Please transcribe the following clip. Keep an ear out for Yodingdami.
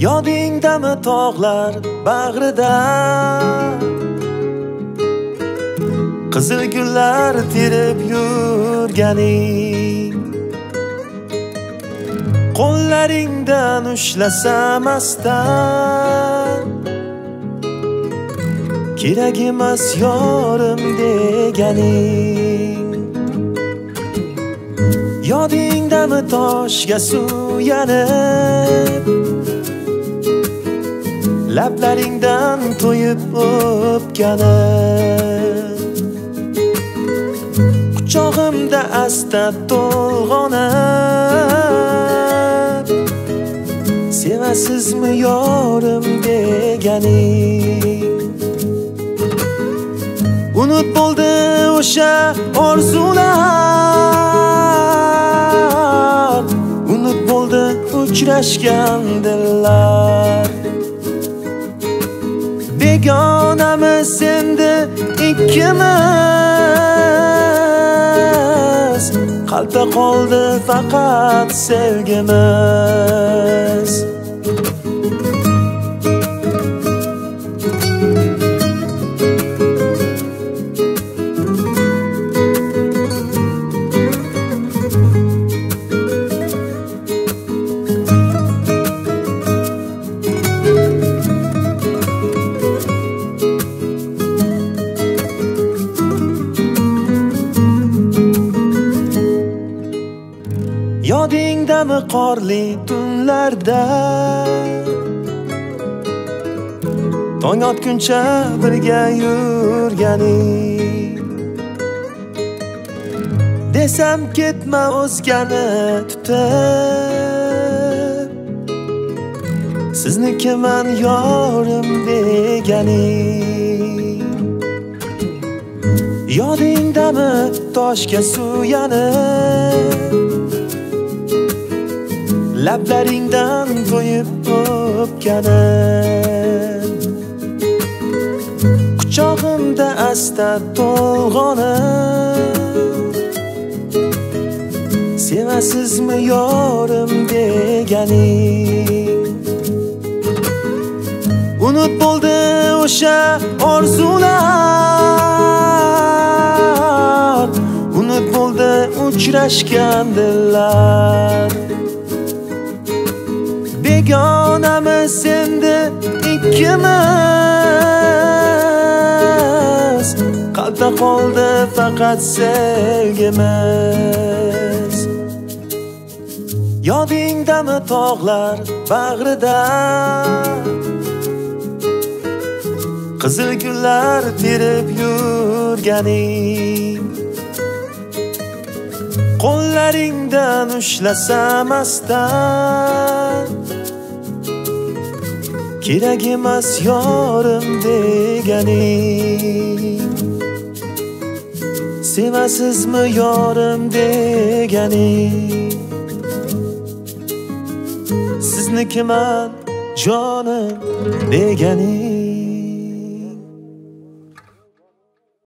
Yodingdami tog'lar bag'rida qizil gullar terib yurganing, qo'llaringdan ushlasam astan, kerak emas yorim deganing. Yodingdami toshga suyanib, lablaringdan to'yib o'pganim, quchog'imda asta to'lg'onib, sevasizmi yorim deganing. Unut bo'ldi o'sha orzular, unut bo'ldi uchrashgan dillar. Begonamiz endi ikkimiz, qalbda qoldi faqat sevgimiz. Yodingdami qorli tunlarda, tong otguncha birga yurganing, desam ketma o'zgani tutib, siznikiman yorim deganing. Yodingdami toshga suyanib, lablaringdan to'yib o'pganim, quchog'imda asta to'lg'onib, sevasizmi yorim deganing. Unut bo'ldi o'sha orzular, unut bo'ldi uchrashgan dillar. Begonamiz endi ikkimiz, qalbda qoldi faqat sevgimiz. Yodingdami tog'lar bag'rida qizil gullar terib yurganing, qo'llaringdan ushlasam astan, kerak emas yorim deganing. Sevasizmi yorim deganing, siznikiman jonim deganing.